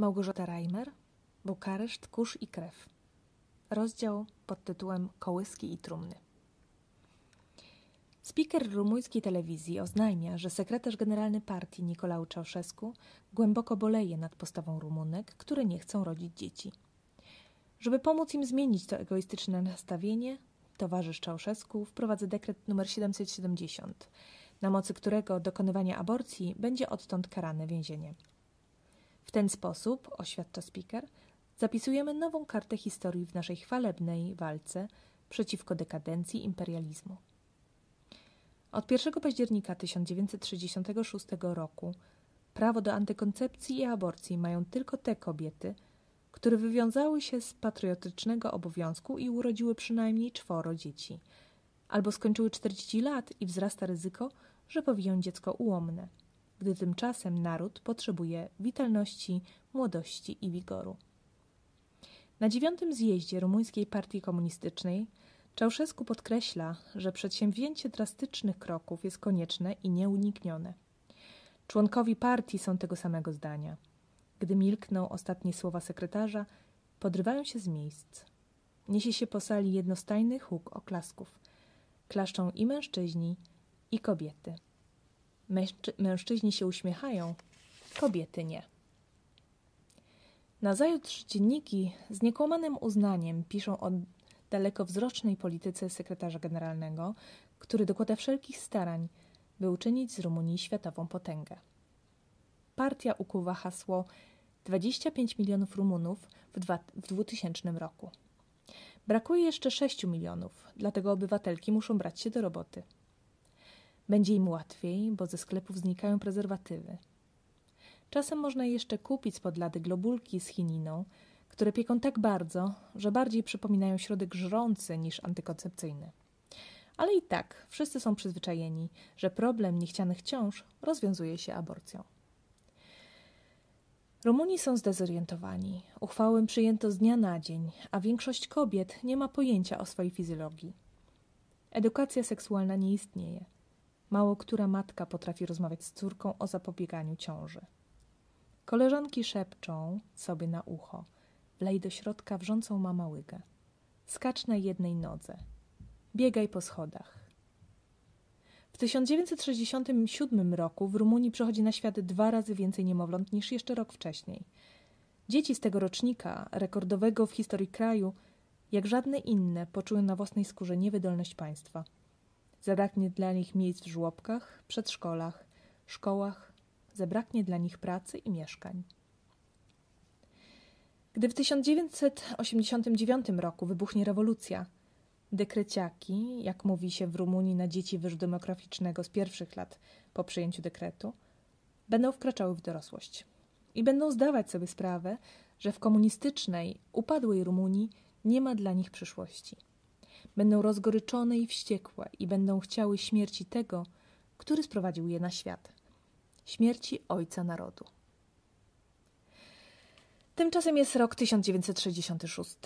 Małgorzata Rejmer, Bukareszt Kurz i Krew. Rozdział pod tytułem Kołyski i trumny. Spiker rumuńskiej telewizji oznajmia, że sekretarz generalny partii Nicolae Ceaușescu głęboko boleje nad postawą Rumunek, które nie chcą rodzić dzieci. Żeby pomóc im zmienić to egoistyczne nastawienie, towarzysz Ceaușescu wprowadza dekret nr 770, na mocy którego dokonywanie aborcji będzie odtąd karane więzieniem. W ten sposób, oświadcza spiker, zapisujemy nową kartę historii w naszej chwalebnej walce przeciwko dekadencji imperializmu. Od 1 października 1966 roku prawo do antykoncepcji i aborcji mają tylko te kobiety, które wywiązały się z patriotycznego obowiązku i urodziły przynajmniej 4 dzieci, albo skończyły 40 lat i wzrasta ryzyko, że powiją dziecko ułomne, gdy tymczasem naród potrzebuje witalności, młodości i wigoru. Na 9. zjeździe Rumuńskiej Partii Komunistycznej Ceaușescu podkreśla, że przedsięwzięcie drastycznych kroków jest konieczne i nieuniknione. Członkowie partii są tego samego zdania. Gdy milkną ostatnie słowa sekretarza, podrywają się z miejsc. Niesie się po sali jednostajny huk oklasków. Klaszczą i mężczyźni, i kobiety. Mężczyźni się uśmiechają, kobiety nie. Nazajutrz dzienniki z niekłamanym uznaniem piszą o dalekowzrocznej polityce sekretarza generalnego, który dokłada wszelkich starań, by uczynić z Rumunii światową potęgę. Partia ukuwa hasło 25 milionów Rumunów w 2000 roku. Brakuje jeszcze 6 milionów, dlatego obywatelki muszą brać się do roboty. Będzie im łatwiej, bo ze sklepów znikają prezerwatywy. Czasem można jeszcze kupić spod lady globulki z chininą, które pieką tak bardzo, że bardziej przypominają środek żrący niż antykoncepcyjny. Ale i tak wszyscy są przyzwyczajeni, że problem niechcianych ciąż rozwiązuje się aborcją. Rumuni są zdezorientowani. Uchwałę przyjęto z dnia na dzień, a większość kobiet nie ma pojęcia o swojej fizjologii. Edukacja seksualna nie istnieje. Mało która matka potrafi rozmawiać z córką o zapobieganiu ciąży. Koleżanki szepczą sobie na ucho. Lej do środka wrzącą mama łygę. Skacz na jednej nodze. Biegaj po schodach. W 1967 roku w Rumunii przychodzi na świat 2 razy więcej niemowląt niż jeszcze rok wcześniej. Dzieci z tego rocznika, rekordowego w historii kraju, jak żadne inne poczują na własnej skórze niewydolność państwa. Zabraknie dla nich miejsc w żłobkach, przedszkolach, szkołach. Zabraknie dla nich pracy i mieszkań. Gdy w 1989 roku wybuchnie rewolucja, dekreciaki, jak mówi się w Rumunii na dzieci wyżu demograficznego z pierwszych lat po przyjęciu dekretu, będą wkraczały w dorosłość i będą zdawać sobie sprawę, że w komunistycznej, upadłej Rumunii nie ma dla nich przyszłości. Będą rozgoryczone i wściekłe i będą chciały śmierci tego, który sprowadził je na świat, śmierci ojca narodu. Tymczasem jest rok 1966.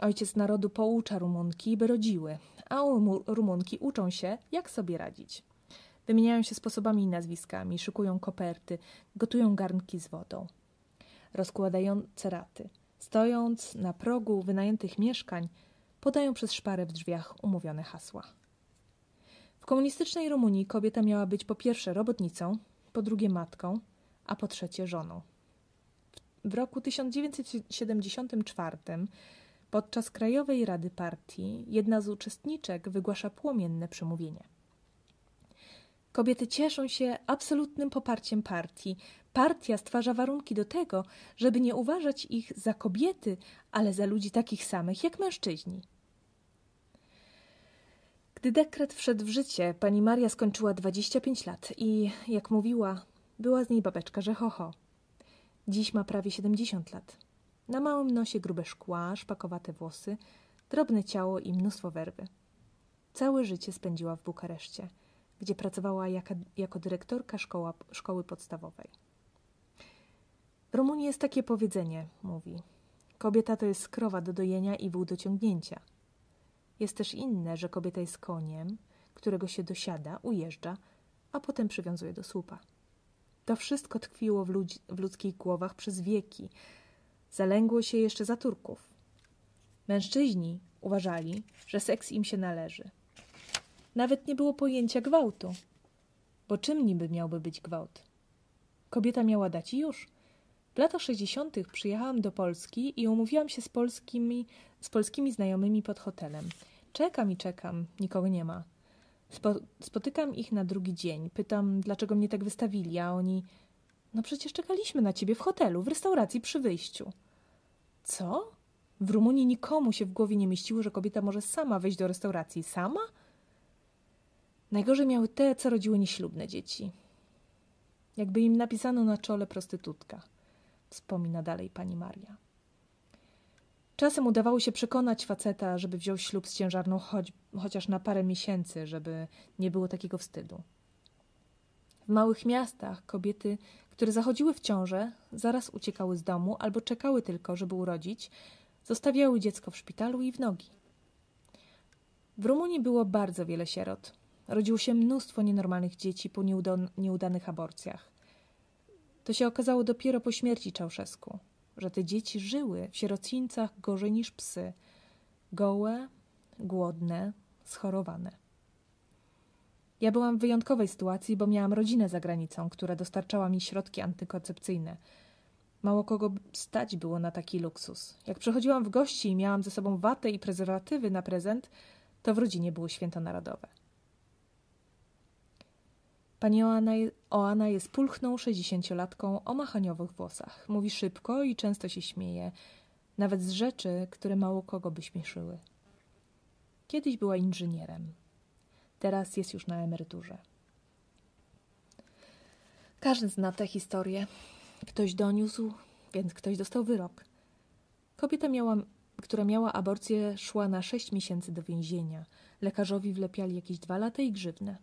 Ojciec narodu poucza Rumunki, by rodziły, a Rumunki uczą się, jak sobie radzić. Wymieniają się sposobami i nazwiskami, szykują koperty, gotują garnki z wodą. Rozkładają ceraty. Stojąc na progu wynajętych mieszkań, podają przez szparę w drzwiach umówione hasła. W komunistycznej Rumunii kobieta miała być po pierwsze robotnicą, po drugie matką, a po trzecie żoną. W roku 1974 podczas Krajowej Rady Partii jedna z uczestniczek wygłasza płomienne przemówienie. Kobiety cieszą się absolutnym poparciem partii. Partia stwarza warunki do tego, żeby nie uważać ich za kobiety, ale za ludzi takich samych jak mężczyźni. Gdy dekret wszedł w życie, pani Maria skończyła 25 lat i, jak mówiła, była z niej babeczka, że ho, ho. Dziś ma prawie 70 lat. Na małym nosie grube szkła, szpakowate włosy, drobne ciało i mnóstwo werwy. Całe życie spędziła w Bukareszcie, gdzie pracowała jako dyrektorka szkoły podstawowej. W Rumunii jest takie powiedzenie, mówi. Kobieta to jest krowa do dojenia i wół do ciągnięcia. Jest też inne, że kobieta jest koniem, którego się dosiada, ujeżdża, a potem przywiązuje do słupa. To wszystko tkwiło w ludzkich głowach przez wieki. Zalęgło się jeszcze za Turków. Mężczyźni uważali, że seks im się należy. Nawet nie było pojęcia gwałtu. Bo czym niby miałby być gwałt? Kobieta miała dać i już. W latach 60. przyjechałam do Polski i umówiłam się z polskimi znajomymi pod hotelem. Czekam i czekam, nikogo nie ma. Spotykam ich na drugi dzień. Pytam, dlaczego mnie tak wystawili, a oni... No przecież czekaliśmy na ciebie w hotelu, w restauracji przy wyjściu. Co? W Rumunii nikomu się w głowie nie mieściło, że kobieta może sama wejść do restauracji. Sama? Najgorzej miały te, co rodziły nieślubne dzieci. Jakby im napisano na czole prostytutka. Wspomina dalej pani Maria. Czasem udawało się przekonać faceta, żeby wziął ślub z ciężarną chociaż na parę miesięcy, żeby nie było takiego wstydu. W małych miastach kobiety, które zachodziły w ciążę, zaraz uciekały z domu albo czekały tylko, żeby urodzić, zostawiały dziecko w szpitalu i w nogi. W Rumunii było bardzo wiele sierot. Rodziło się mnóstwo nienormalnych dzieci po nieudanych aborcjach. To się okazało dopiero po śmierci Ceaușescu, że te dzieci żyły w sierocińcach gorzej niż psy. Gołe, głodne, schorowane. Ja byłam w wyjątkowej sytuacji, bo miałam rodzinę za granicą, która dostarczała mi środki antykoncepcyjne. Mało kogo stać było na taki luksus. Jak przychodziłam w gości i miałam ze sobą watę i prezerwatywy na prezent, to w rodzinie było święto narodowe. Pani Oana jest pulchną 60-latką o machaniowych włosach. Mówi szybko i często się śmieje, nawet z rzeczy, które mało kogo by śmieszyły. Kiedyś była inżynierem. Teraz jest już na emeryturze. Każdy zna tę historię. Ktoś doniósł, więc ktoś dostał wyrok. Kobieta, która miała aborcję, szła na 6 miesięcy do więzienia. Lekarzowi wlepiali jakieś 2 lata i grzywnę.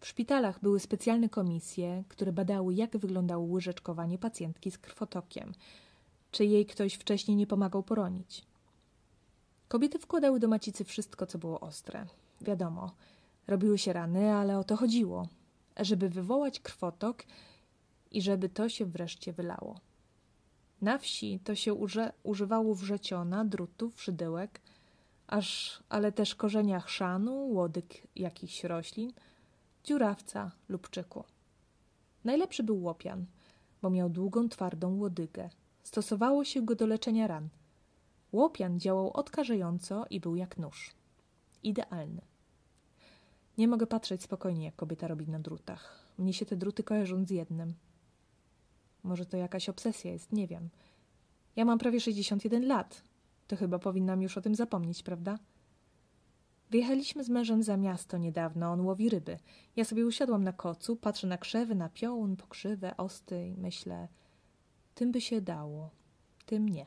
W szpitalach były specjalne komisje, które badały, jak wyglądało łyżeczkowanie pacjentki z krwotokiem. Czy jej ktoś wcześniej nie pomagał poronić. Kobiety wkładały do macicy wszystko, co było ostre. Wiadomo, robiły się rany, ale o to chodziło. Żeby wywołać krwotok i żeby to się wreszcie wylało. Na wsi to się używało wrzeciona, drutów, szydełek, ale też korzenia chrzanu, łodyg jakichś roślin, dziurawca lub czyku. Najlepszy był łopian, bo miał długą, twardą łodygę. Stosowało się go do leczenia ran. Łopian działał odkażająco i był jak nóż. Idealny. Nie mogę patrzeć spokojnie, jak kobieta robi na drutach. Mnie się te druty kojarzą z jednym. Może to jakaś obsesja jest, nie wiem. Ja mam prawie 61 lat. To chyba powinnam już o tym zapomnieć, prawda? Wyjechaliśmy z mężem za miasto niedawno, on łowi ryby. Ja sobie usiadłam na kocu, patrzę na krzewy, na piołun, pokrzywę, osty i myślę, tym by się dało, tym nie.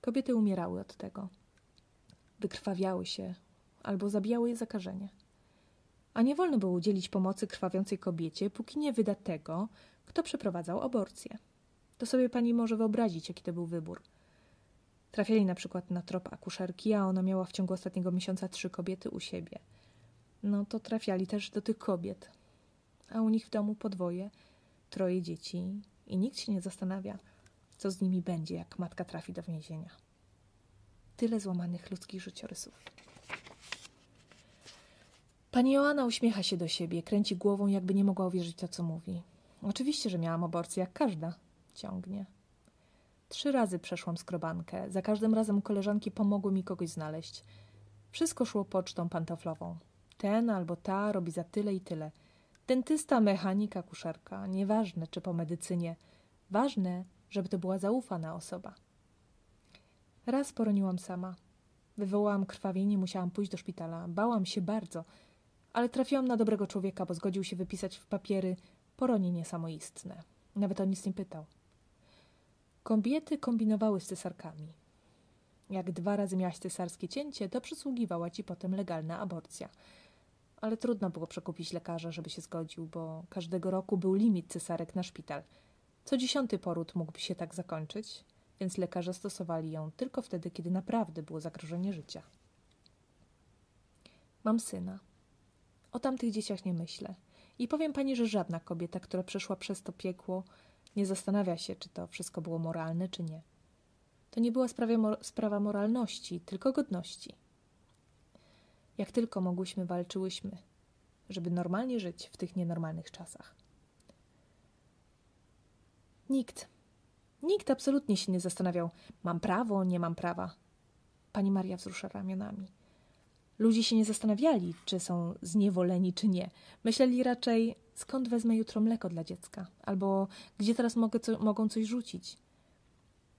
Kobiety umierały od tego. Wykrwawiały się albo zabijały je zakażenie. A nie wolno było udzielić pomocy krwawiącej kobiecie, póki nie wyda tego, kto przeprowadzał aborcję. To sobie pani może wyobrazić, jaki to był wybór. Trafiali na przykład na trop akuszerki, a ona miała w ciągu ostatniego miesiąca 3 kobiety u siebie. No to trafiali też do tych kobiet. A u nich w domu po 2, 3 dzieci i nikt się nie zastanawia, co z nimi będzie, jak matka trafi do więzienia. Tyle złamanych ludzkich życiorysów. Pani Joanna uśmiecha się do siebie, kręci głową, jakby nie mogła uwierzyć to, co mówi. Oczywiście, że miałam aborcję, jak każda. Ciągnie. 3 razy przeszłam skrobankę. Za każdym razem koleżanki pomogły mi kogoś znaleźć. Wszystko szło pocztą pantoflową. Ten albo ta robi za tyle i tyle. Dentysta, mechanik, akuszerka. Nieważne, czy po medycynie. Ważne, żeby to była zaufana osoba. Raz poroniłam sama. Wywołałam krwawienie, musiałam pójść do szpitala. Bałam się bardzo, ale trafiłam na dobrego człowieka, bo zgodził się wypisać w papiery poronienie samoistne. Nawet o nic nie pytał. Kobiety kombinowały z cesarkami. Jak 2 razy miałaś cesarskie cięcie, to przysługiwała ci potem legalna aborcja. Ale trudno było przekupić lekarza, żeby się zgodził, bo każdego roku był limit cesarek na szpital. Co 10. poród mógłby się tak zakończyć, więc lekarze stosowali ją tylko wtedy, kiedy naprawdę było zagrożenie życia. Mam syna. O tamtych dzieciach nie myślę. I powiem pani, że żadna kobieta, która przeszła przez to piekło, nie zastanawia się, czy to wszystko było moralne, czy nie. To nie była sprawa moralności, tylko godności. Jak tylko mogłyśmy, walczyłyśmy, żeby normalnie żyć w tych nienormalnych czasach. Nikt absolutnie się nie zastanawiał, mam prawo, nie mam prawa. Pani Maria wzrusza ramionami. Ludzie się nie zastanawiali, czy są zniewoleni, czy nie. Myśleli raczej, skąd wezmę jutro mleko dla dziecka, albo gdzie teraz mogą coś rzucić.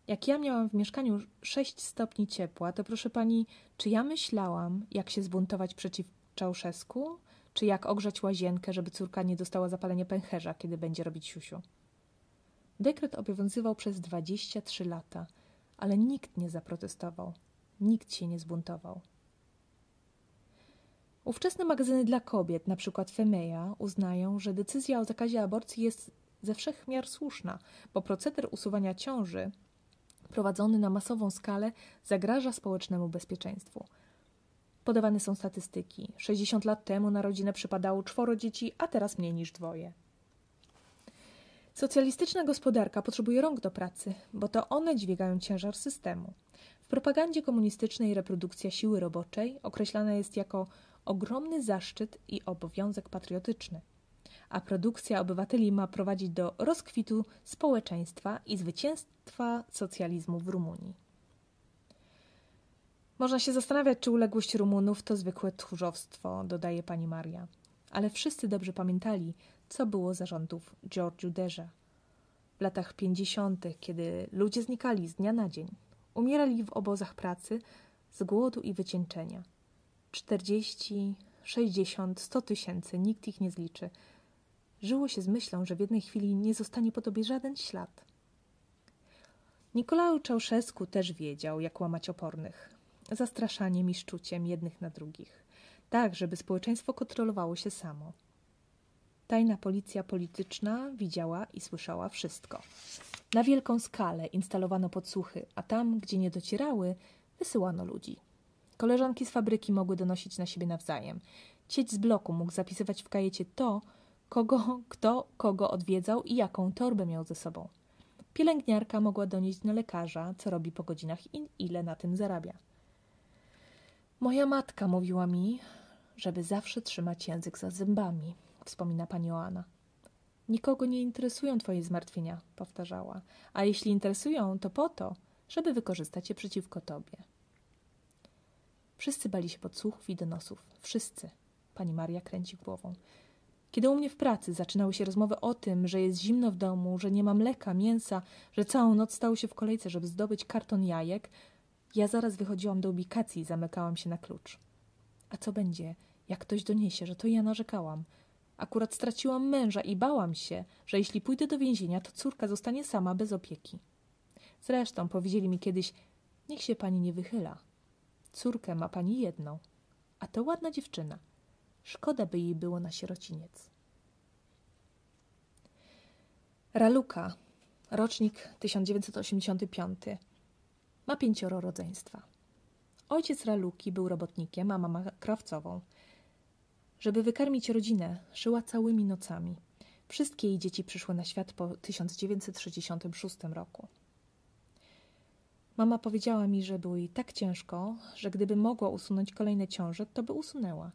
Jak ja miałam w mieszkaniu 6 stopni ciepła, to proszę pani, czy ja myślałam, jak się zbuntować przeciw Ceaușescu, czy jak ogrzać łazienkę, żeby córka nie dostała zapalenia pęcherza, kiedy będzie robić siusiu? Dekret obowiązywał przez 23 lata, ale nikt nie zaprotestował, nikt się nie zbuntował. Ówczesne magazyny dla kobiet, na przykład Femina, uznają, że decyzja o zakazie aborcji jest ze wszech miar słuszna, bo proceder usuwania ciąży prowadzony na masową skalę zagraża społecznemu bezpieczeństwu. Podawane są statystyki. 60 lat temu na rodzinę przypadało 4 dzieci, a teraz mniej niż 2. Socjalistyczna gospodarka potrzebuje rąk do pracy, bo to one dźwigają ciężar systemu. W propagandzie komunistycznej reprodukcja siły roboczej określana jest jako ogromny zaszczyt i obowiązek patriotyczny, a produkcja obywateli ma prowadzić do rozkwitu społeczeństwa i zwycięstwa socjalizmu w Rumunii. Można się zastanawiać, czy uległość Rumunów to zwykłe tchórzostwo, dodaje pani Maria, ale wszyscy dobrze pamiętali, co było za rządów George'u Deja. W latach 50., kiedy ludzie znikali z dnia na dzień, umierali w obozach pracy z głodu i wycieńczenia. 40, 60, 100 tysięcy, nikt ich nie zliczy. Żyło się z myślą, że w jednej chwili nie zostanie po tobie żaden ślad. Nicolae Ceaușescu też wiedział, jak łamać opornych. Zastraszaniem i szczuciem jednych na drugich. Tak, żeby społeczeństwo kontrolowało się samo. Tajna policja polityczna widziała i słyszała wszystko. Na wielką skalę instalowano podsłuchy, a tam, gdzie nie docierały, wysyłano ludzi. Koleżanki z fabryki mogły donosić na siebie nawzajem. Cieć z bloku mógł zapisywać w kajecie to, kto kogo odwiedzał i jaką torbę miał ze sobą. Pielęgniarka mogła donieść na lekarza, co robi po godzinach i ile na tym zarabia. Moja matka mówiła mi, żeby zawsze trzymać język za zębami, wspomina pani Joanna. Nikogo nie interesują twoje zmartwienia, powtarzała, a jeśli interesują, to po to, żeby wykorzystać je przeciwko tobie. Wszyscy bali się podsłuchów i donosów. Wszyscy. Pani Maria kręci głową. Kiedy u mnie w pracy zaczynały się rozmowy o tym, że jest zimno w domu, że nie ma mleka, mięsa, że całą noc stało się w kolejce, żeby zdobyć karton jajek, ja zaraz wychodziłam do ubikacji i zamykałam się na klucz. A co będzie, jak ktoś doniesie, że to ja narzekałam? Akurat straciłam męża i bałam się, że jeśli pójdę do więzienia, to córka zostanie sama, bez opieki. Zresztą powiedzieli mi kiedyś, niech się pani nie wychyla. Córkę ma pani jedną, a to ładna dziewczyna. Szkoda by jej było na sierociniec. Raluka, rocznik 1985, ma 5 rodzeństwa. Ojciec Raluki był robotnikiem, a mama krawcową. Żeby wykarmić rodzinę, szyła całymi nocami. Wszystkie jej dzieci przyszły na świat po 1966 roku. Mama powiedziała mi, że było jej tak ciężko, że gdyby mogła usunąć kolejne ciąże, to by usunęła.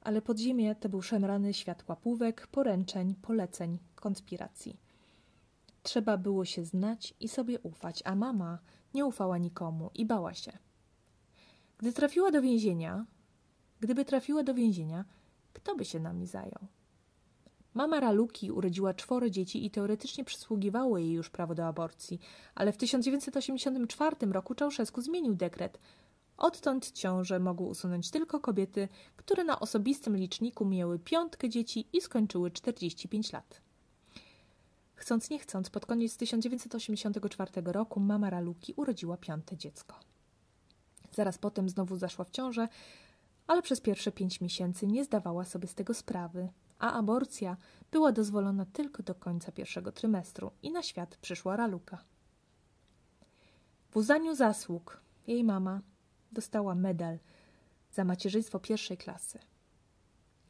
Ale podziemie to był szemrany świat łapówek, poręczeń, poleceń, konspiracji. Trzeba było się znać i sobie ufać, a mama nie ufała nikomu i bała się. Gdyby trafiła do więzienia, kto by się nami zajął? Mama Raluki urodziła 4 dzieci i teoretycznie przysługiwało jej już prawo do aborcji, ale w 1984 roku Ceaușescu zmienił dekret. Odtąd ciąże mogły usunąć tylko kobiety, które na osobistym liczniku miały 5 dzieci i skończyły 45 lat. Chcąc nie chcąc, pod koniec 1984 roku mama Raluki urodziła 5 dziecko. Zaraz potem znowu zaszła w ciążę, ale przez pierwsze 5 miesięcy nie zdawała sobie z tego sprawy, a aborcja była dozwolona tylko do końca pierwszego trymestru i na świat przyszła Raluka. W uznaniu zasług jej mama dostała medal za macierzyństwo pierwszej klasy.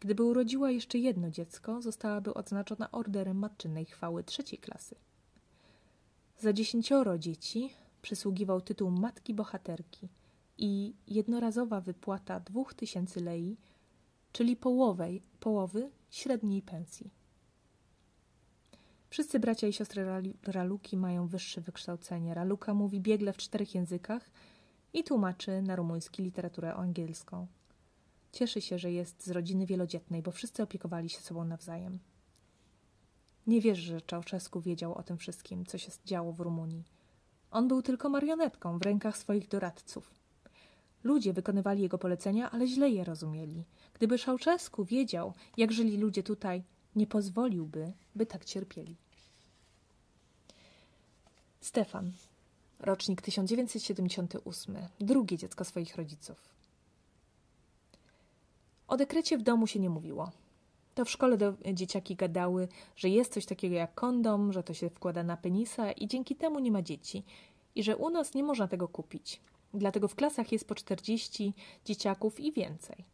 Gdyby urodziła jeszcze jedno dziecko, zostałaby odznaczona orderem matczynej chwały trzeciej klasy. Za 10 dzieci przysługiwał tytuł matki bohaterki i jednorazowa wypłata 2000 lei, czyli połowy średniej pensji. Wszyscy bracia i siostry Raluki mają wyższe wykształcenie. Raluka mówi biegle w 4 językach i tłumaczy na rumuński literaturę angielską. Cieszy się, że jest z rodziny wielodzietnej, bo wszyscy opiekowali się sobą nawzajem. Nie wierzy, że Ceaușescu wiedział o tym wszystkim, co się działo w Rumunii. On był tylko marionetką w rękach swoich doradców. Ludzie wykonywali jego polecenia, ale źle je rozumieli. Gdyby Ceaușescu wiedział, jak żyli ludzie tutaj, nie pozwoliłby, by tak cierpieli. Stefan, rocznik 1978, drugie dziecko swoich rodziców. O dekrecie w domu się nie mówiło. To w szkole dzieciaki gadały, że jest coś takiego jak kondom, że to się wkłada na penisa i dzięki temu nie ma dzieci i że u nas nie można tego kupić. Dlatego w klasach jest po 40 dzieciaków i więcej.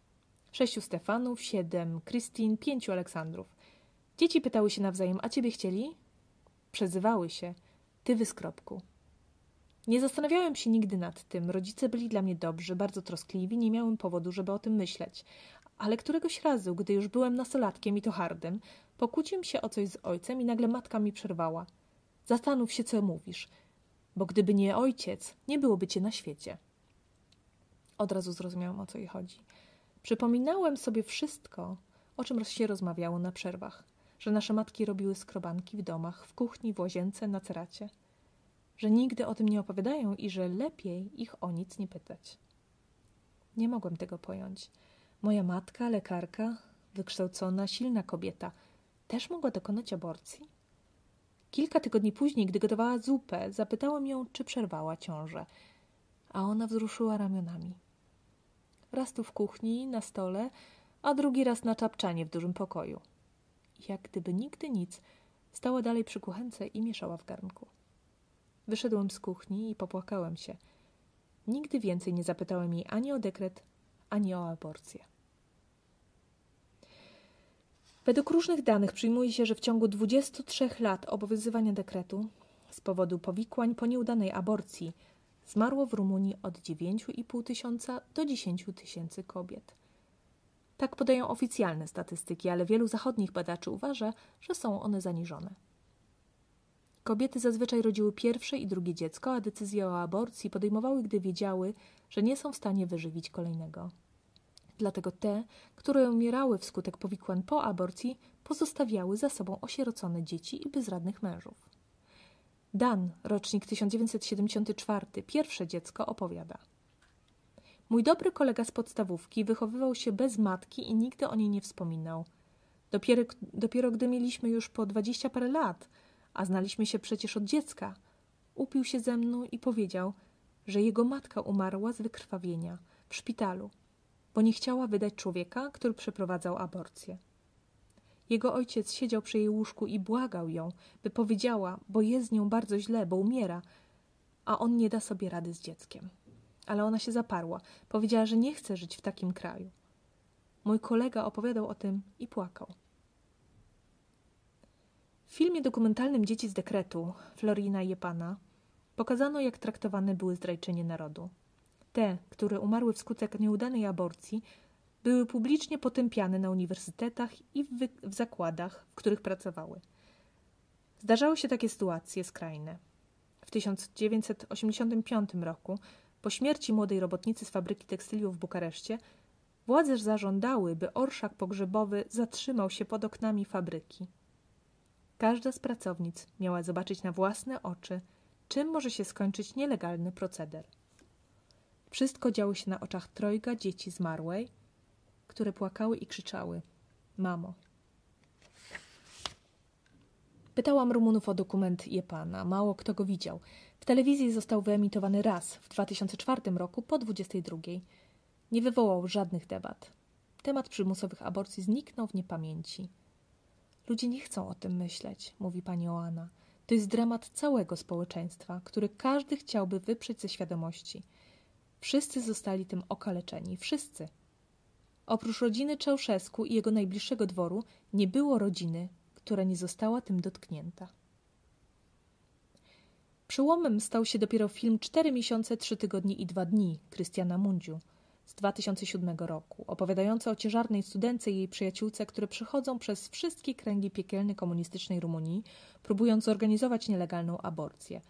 6 Stefanów, 7 Krystin, 5 Aleksandrów. Dzieci pytały się nawzajem, a ciebie chcieli? Przezywały się, ty wyskropku. Nie zastanawiałem się nigdy nad tym. Rodzice byli dla mnie dobrzy, bardzo troskliwi, nie miałem powodu, żeby o tym myśleć. Ale któregoś razu, gdy już byłem nastolatkiem i to hardym, pokłóciłem się o coś z ojcem i nagle matka mi przerwała. Zastanów się, co mówisz, bo gdyby nie ojciec, nie byłoby cię na świecie. Od razu zrozumiałem, o co jej chodzi. Przypominałem sobie wszystko, o czym się rozmawiało na przerwach. Że nasze matki robiły skrobanki w domach, w kuchni, w łazience, na ceracie. Że nigdy o tym nie opowiadają i że lepiej ich o nic nie pytać. Nie mogłem tego pojąć. Moja matka, lekarka, wykształcona, silna kobieta, też mogła dokonać aborcji? Kilka tygodni później, gdy gotowała zupę, zapytałem ją, czy przerwała ciążę, a ona wzruszyła ramionami. Raz tu w kuchni, na stole, a drugi raz na czapczanie w dużym pokoju. Jak gdyby nigdy nic, stała dalej przy kuchence i mieszała w garnku. Wyszedłem z kuchni i popłakałem się. Nigdy więcej nie zapytałem jej ani o dekret, ani o aborcję. Według różnych danych przyjmuje się, że w ciągu 23 lat obowiązywania dekretu z powodu powikłań po nieudanej aborcji zmarło w Rumunii od 9,5 tysiąca do 10 000 kobiet. Tak podają oficjalne statystyki, ale wielu zachodnich badaczy uważa, że są one zaniżone. Kobiety zazwyczaj rodziły pierwsze i drugie dziecko, a decyzje o aborcji podejmowały, gdy wiedziały, że nie są w stanie wyżywić kolejnego. Dlatego te, które umierały wskutek powikłań po aborcji, pozostawiały za sobą osierocone dzieci i bezradnych mężów. Dan, rocznik 1974, pierwsze dziecko, opowiada. Mój dobry kolega z podstawówki wychowywał się bez matki i nigdy o niej nie wspominał. Dopiero gdy mieliśmy już po 20 parę lat, a znaliśmy się przecież od dziecka, upił się ze mną i powiedział, że jego matka umarła z wykrwawienia w szpitalu, bo nie chciała wydać człowieka, który przeprowadzał aborcję. Jego ojciec siedział przy jej łóżku i błagał ją, by powiedziała, bo jest z nią bardzo źle, bo umiera, a on nie da sobie rady z dzieckiem. Ale ona się zaparła, powiedziała, że nie chce żyć w takim kraju. Mój kolega opowiadał o tym i płakał. W filmie dokumentalnym Dzieci z dekretu Florina Jepana pokazano, jak traktowane były zdrajczynie narodu. Te, które umarły wskutek nieudanej aborcji, były publicznie potępiane na uniwersytetach i w zakładach, w których pracowały. Zdarzały się takie sytuacje skrajne. W 1985 roku, po śmierci młodej robotnicy z fabryki tekstyliu w Bukareszcie, władze zażądały, by orszak pogrzebowy zatrzymał się pod oknami fabryki. Każda z pracownic miała zobaczyć na własne oczy, czym może się skończyć nielegalny proceder. Wszystko działo się na oczach 3 dzieci zmarłej, które płakały i krzyczały – mamo. Pytałam Rumunów o dokument Jepana. Mało kto go widział. W telewizji został wyemitowany raz, w 2004 roku po 22. Nie wywołał żadnych debat. Temat przymusowych aborcji zniknął w niepamięci. Ludzie nie chcą o tym myśleć, mówi pani Oana. To jest dramat całego społeczeństwa, który każdy chciałby wyprzeć ze świadomości. Wszyscy zostali tym okaleczeni. Wszyscy. Oprócz rodziny Ceaușescu i jego najbliższego dworu nie było rodziny, która nie została tym dotknięta. Przełomem stał się dopiero film „Cztery miesiące, trzy tygodnie i dwa dni” Cristiana Mungiu z 2007 roku, opowiadający o ciężarnej studentce i jej przyjaciółce, które przechodzą przez wszystkie kręgi piekielne komunistycznej Rumunii, próbując zorganizować nielegalną aborcję.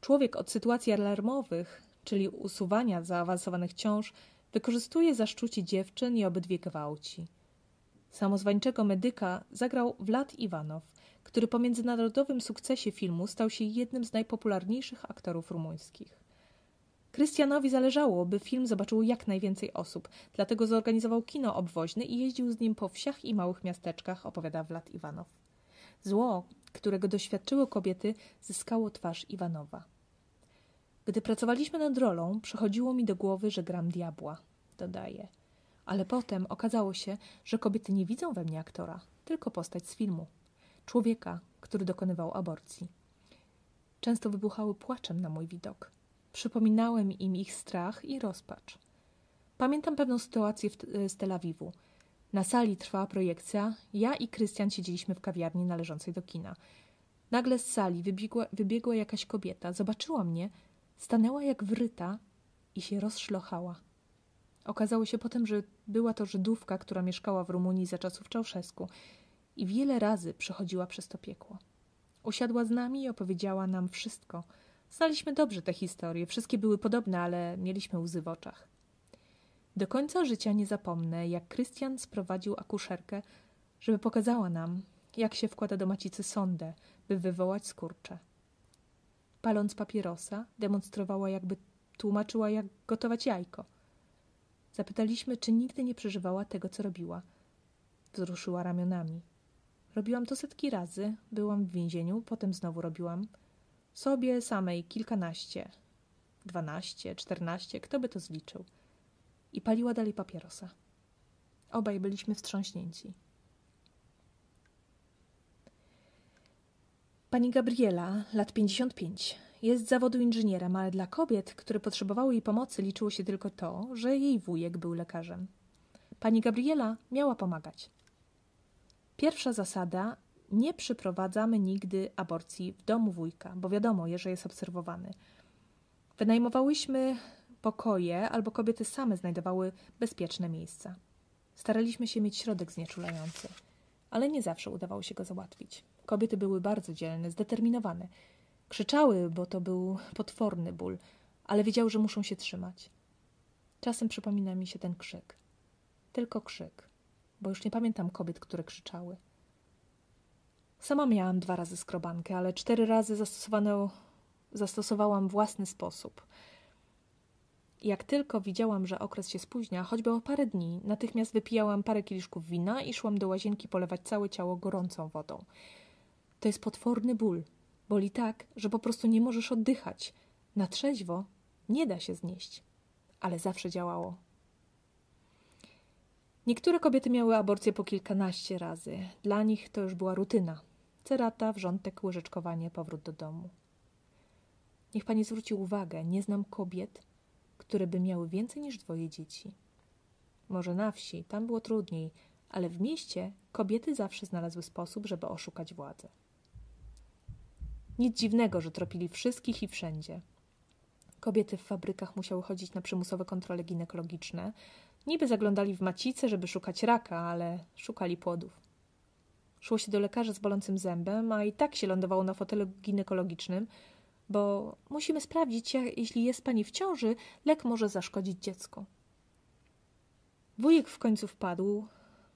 Człowiek od sytuacji alarmowych, czyli usuwania zaawansowanych ciąż, wykorzystuje zaszczucie dziewczyn i obydwie gwałci. Samozwańczego medyka zagrał Vlad Ivanov, który po międzynarodowym sukcesie filmu stał się jednym z najpopularniejszych aktorów rumuńskich. Krystianowi zależało, by film zobaczyło jak najwięcej osób, dlatego zorganizował kino obwoźne i jeździł z nim po wsiach i małych miasteczkach, opowiada Vlad Ivanov. Zło, którego doświadczyły kobiety, zyskało twarz Iwanowa. Gdy pracowaliśmy nad rolą, przychodziło mi do głowy, że gram diabła, dodaje. Ale potem okazało się, że kobiety nie widzą we mnie aktora, tylko postać z filmu. Człowieka, który dokonywał aborcji. Często wybuchały płaczem na mój widok. Przypominałem im ich strach i rozpacz. Pamiętam pewną sytuację z Tel Awiwu. Na sali trwała projekcja, ja i Krystian siedzieliśmy w kawiarni należącej do kina. Nagle z sali wybiegła jakaś kobieta, zobaczyła mnie, stanęła jak wryta i się rozszlochała. Okazało się potem, że była to Żydówka, która mieszkała w Rumunii za czasów Ceaușescu i wiele razy przechodziła przez to piekło. Usiadła z nami i opowiedziała nam wszystko. Znaliśmy dobrze te historie, wszystkie były podobne, ale mieliśmy łzy w oczach. Do końca życia nie zapomnę, jak Krystian sprowadził akuszerkę, żeby pokazała nam, jak się wkłada do macicy sondę, by wywołać skurcze. Paląc papierosa, demonstrowała, jakby tłumaczyła, jak gotować jajko. Zapytaliśmy, czy nigdy nie przeżywała tego, co robiła. Wzruszyła ramionami. Robiłam to setki razy, byłam w więzieniu, potem znowu robiłam. Sobie samej kilkanaście, 12, 14, kto by to zliczył. I paliła dalej papierosa. Obaj byliśmy wstrząśnięci. Pani Gabriela, lat 55, jest z zawodu inżynierem, ale dla kobiet, które potrzebowały jej pomocy, liczyło się tylko to, że jej wujek był lekarzem. Pani Gabriela miała pomagać. Pierwsza zasada: nie przyprowadzamy nigdy aborcji w domu wujka, bo wiadomo, że jest obserwowany. Wynajmowałyśmy pokoje albo kobiety same znajdowały bezpieczne miejsca. Staraliśmy się mieć środek znieczulający, ale nie zawsze udawało się go załatwić. Kobiety były bardzo dzielne, zdeterminowane. Krzyczały, bo to był potworny ból, ale wiedziały, że muszą się trzymać. Czasem przypomina mi się ten krzyk. Tylko krzyk, bo już nie pamiętam kobiet, które krzyczały. Sama miałam 2 razy skrobankę, ale 4 razy zastosowałam własny sposób. Jak tylko widziałam, że okres się spóźnia, choćby o parę dni, natychmiast wypijałam parę kieliszków wina i szłam do łazienki polewać całe ciało gorącą wodą. To jest potworny ból. Boli tak, że po prostu nie możesz oddychać. Na trzeźwo nie da się znieść. Ale zawsze działało. Niektóre kobiety miały aborcję po kilkanaście razy. Dla nich to już była rutyna. Cerata, wrzątek, łyżeczkowanie, powrót do domu. Niech pani zwróci uwagę, nie znam kobiet, które by miały więcej niż 2 dzieci. Może na wsi, tam było trudniej, ale w mieście kobiety zawsze znalazły sposób, żeby oszukać władzę. Nic dziwnego, że tropili wszystkich i wszędzie. Kobiety w fabrykach musiały chodzić na przymusowe kontrole ginekologiczne. Niby zaglądali w macicę, żeby szukać raka, ale szukali płodów. Szło się do lekarza z bolącym zębem, a i tak się lądowało na fotelu ginekologicznym, bo musimy sprawdzić, jeśli jest pani w ciąży, lek może zaszkodzić dziecku. Wujek w końcu wpadł,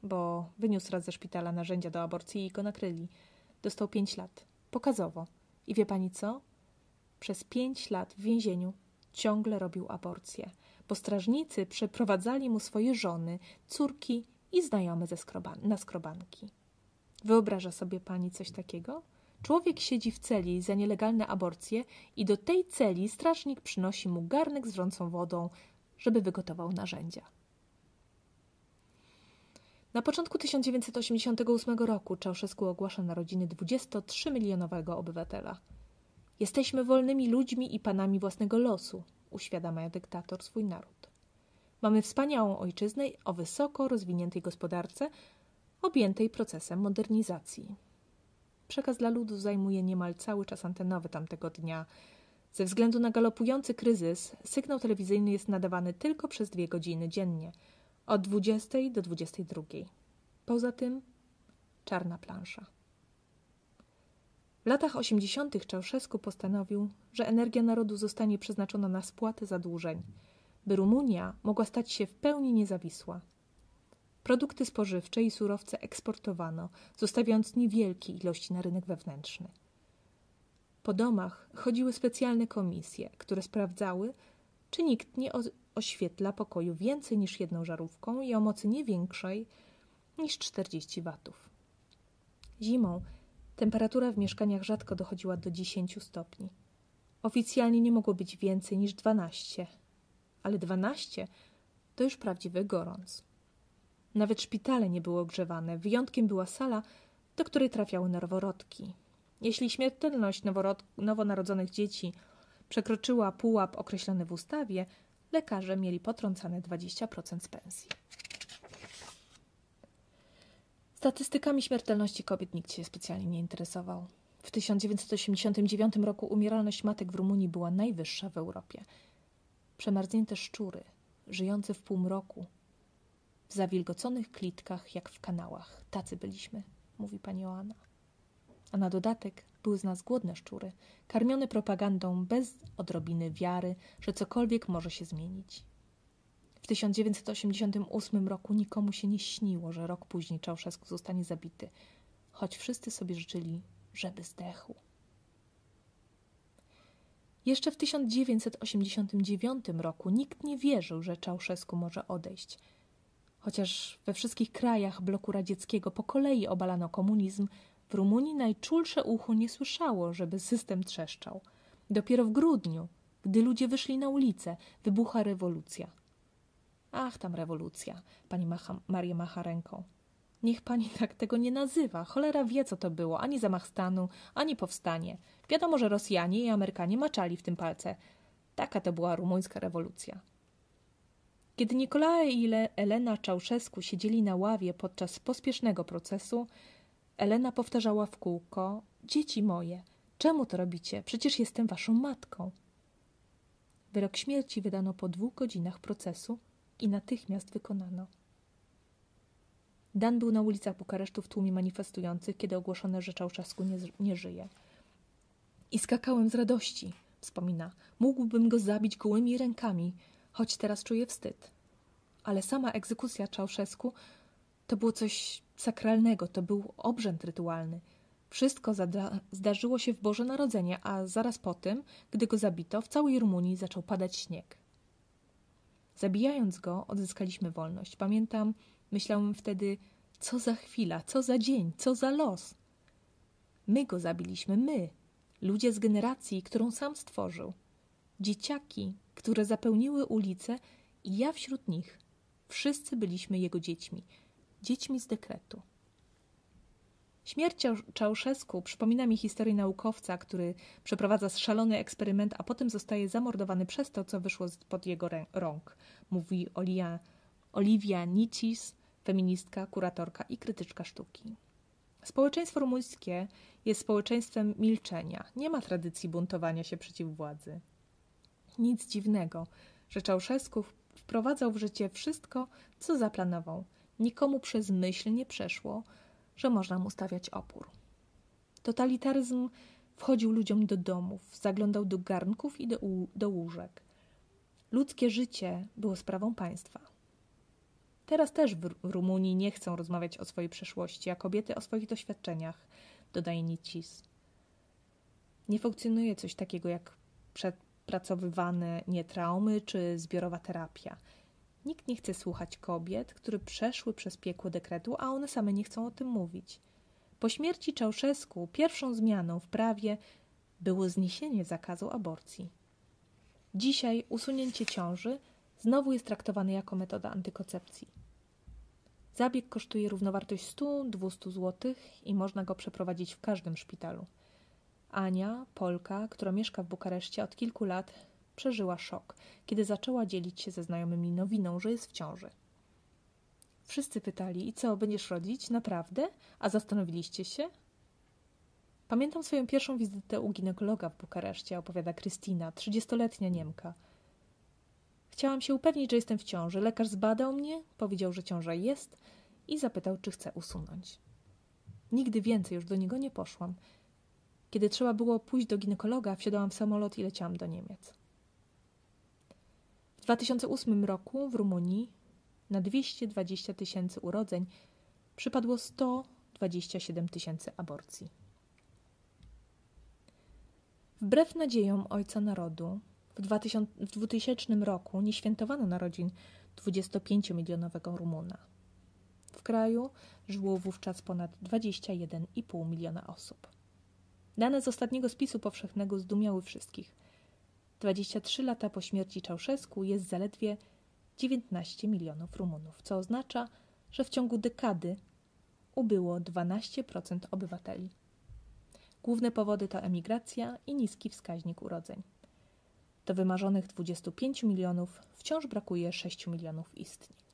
bo wyniósł raz ze szpitala narzędzia do aborcji i go nakryli. Dostał 5 lat. Pokazowo. I wie pani co? Przez 5 lat w więzieniu ciągle robił aborcję, bo strażnicy przeprowadzali mu swoje żony, córki i znajome na skrobanki. Wyobraża sobie pani coś takiego? Człowiek siedzi w celi za nielegalne aborcje i do tej celi strażnik przynosi mu garnek z wrzącą wodą, żeby wygotował narzędzia. Na początku 1988 roku Ceaușescu ogłasza narodziny 23-milionowego obywatela. Jesteśmy wolnymi ludźmi i panami własnego losu, uświadamia dyktator swój naród. Mamy wspaniałą ojczyznę o wysoko rozwiniętej gospodarce, objętej procesem modernizacji. Przekaz dla ludu zajmuje niemal cały czas antenowy tamtego dnia. Ze względu na galopujący kryzys sygnał telewizyjny jest nadawany tylko przez 2 godziny dziennie, od 20 do 22. Poza tym czarna plansza. W latach 80. Ceaușescu postanowił, że energia narodu zostanie przeznaczona na spłatę zadłużeń, by Rumunia mogła stać się w pełni niezawisła. Produkty spożywcze i surowce eksportowano, zostawiając niewielkie ilości na rynek wewnętrzny. Po domach chodziły specjalne komisje, które sprawdzały, czy nikt nie oświetla pokoju więcej niż 1 żarówką i o mocy nie większej niż 40 watów. Zimą temperatura w mieszkaniach rzadko dochodziła do 10 stopni. Oficjalnie nie mogło być więcej niż 12, ale 12 to już prawdziwy gorąc. Nawet szpitale nie były ogrzewane, wyjątkiem była sala, do której trafiały noworodki. Jeśli śmiertelność nowonarodzonych dzieci przekroczyła pułap określony w ustawie, lekarze mieli potrącane 20% z pensji. Statystykami śmiertelności kobiet nikt się specjalnie nie interesował. W 1989 roku umieralność matek w Rumunii była najwyższa w Europie. Przemarznięte szczury, żyjące w półmroku, w zawilgoconych klitkach jak w kanałach. Tacy byliśmy, mówi pani Joanna. A na dodatek były z nas głodne szczury, karmione propagandą bez odrobiny wiary, że cokolwiek może się zmienić. W 1988 roku nikomu się nie śniło, że rok później Ceaușescu zostanie zabity, choć wszyscy sobie życzyli, żeby zdechł. Jeszcze w 1989 roku nikt nie wierzył, że Ceaușescu może odejść. Chociaż we wszystkich krajach bloku radzieckiego po kolei obalano komunizm, w Rumunii najczulsze ucho nie słyszało, żeby system trzeszczał. Dopiero w grudniu, gdy ludzie wyszli na ulicę, wybucha rewolucja. Ach, tam rewolucja, pani Maria macha ręką. Niech pani tak tego nie nazywa. Cholera wie, co to było. Ani zamach stanu, ani powstanie. Wiadomo, że Rosjanie i Amerykanie maczali w tym palce. Taka to była rumuńska rewolucja. Kiedy Nicolae i Elena Ceaușescu siedzieli na ławie podczas pospiesznego procesu, Elena powtarzała w kółko: „Dzieci moje, czemu to robicie? Przecież jestem waszą matką”. Wyrok śmierci wydano po 2 godzinach procesu i natychmiast wykonano. Dan był na ulicach Bukaresztu w tłumie manifestujących, kiedy ogłoszono, że Ceaușescu nie żyje. „I skakałem z radości”, wspomina. „Mógłbym go zabić gołymi rękami, choć teraz czuję wstyd”. Ale sama egzekucja Ceaușescu to było coś sakralnego, to był obrzęd rytualny. Wszystko zdarzyło się w Boże Narodzenie, a zaraz po tym, gdy go zabito, w całej Rumunii zaczął padać śnieg. Zabijając go, odzyskaliśmy wolność. Pamiętam, myślałem wtedy, co za chwila, co za dzień, co za los. My go zabiliśmy, my, ludzie z generacji, którą sam stworzył. Dzieciaki, które zapełniły ulice i ja wśród nich. Wszyscy byliśmy jego dziećmi. Dziećmi z dekretu. Śmierć Ceaușescu przypomina mi historię naukowca, który przeprowadza szalony eksperyment, a potem zostaje zamordowany przez to, co wyszło spod jego rąk, mówi Olivia Nicis, feministka, kuratorka i krytyczka sztuki. Społeczeństwo rumuńskie jest społeczeństwem milczenia. Nie ma tradycji buntowania się przeciw władzy. Nic dziwnego, że Ceaușescu wprowadzał w życie wszystko, co zaplanował. Nikomu przez myśl nie przeszło, że można mu stawiać opór. Totalitaryzm wchodził ludziom do domów, zaglądał do garnków i do łóżek. Ludzkie życie było sprawą państwa. Teraz też w Rumunii nie chcą rozmawiać o swojej przeszłości, a kobiety o swoich doświadczeniach, dodaje Nicis. Nie funkcjonuje coś takiego jak przepracowywane traumy czy zbiorowa terapia. Nikt nie chce słuchać kobiet, które przeszły przez piekło dekretu, a one same nie chcą o tym mówić. Po śmierci Ceaușescu pierwszą zmianą w prawie było zniesienie zakazu aborcji. Dzisiaj usunięcie ciąży znowu jest traktowane jako metoda antykoncepcji. Zabieg kosztuje równowartość 100-200 zł i można go przeprowadzić w każdym szpitalu. Ania, Polka, która mieszka w Bukareszcie od kilku lat, Przeżyła szok, kiedy zaczęła dzielić się ze znajomymi nowiną, że jest w ciąży. Wszyscy pytali, i co, będziesz rodzić? Naprawdę? A zastanowiliście się? Pamiętam swoją pierwszą wizytę u ginekologa w Bukareszcie, opowiada Krystyna, 30-letnia Niemka. Chciałam się upewnić, że jestem w ciąży. Lekarz zbadał mnie, powiedział, że ciąża jest i zapytał, czy chcę usunąć. Nigdy więcej już do niego nie poszłam. Kiedy trzeba było pójść do ginekologa, wsiadałam w samolot i leciałam do Niemiec. W 2008 roku w Rumunii na 220 000 urodzeń przypadło 127 000 aborcji. Wbrew nadziejom Ojca Narodu w 2000 roku nie świętowano narodzin 25-milionowego Rumuna. W kraju żyło wówczas ponad 21,5 miliona osób. Dane z ostatniego spisu powszechnego zdumiały wszystkich. 23 lata po śmierci Ceaușescu jest zaledwie 19 milionów Rumunów, co oznacza, że w ciągu dekady ubyło 12% obywateli. Główne powody to emigracja i niski wskaźnik urodzeń. Do wymarzonych 25 milionów wciąż brakuje 6 milionów istnień.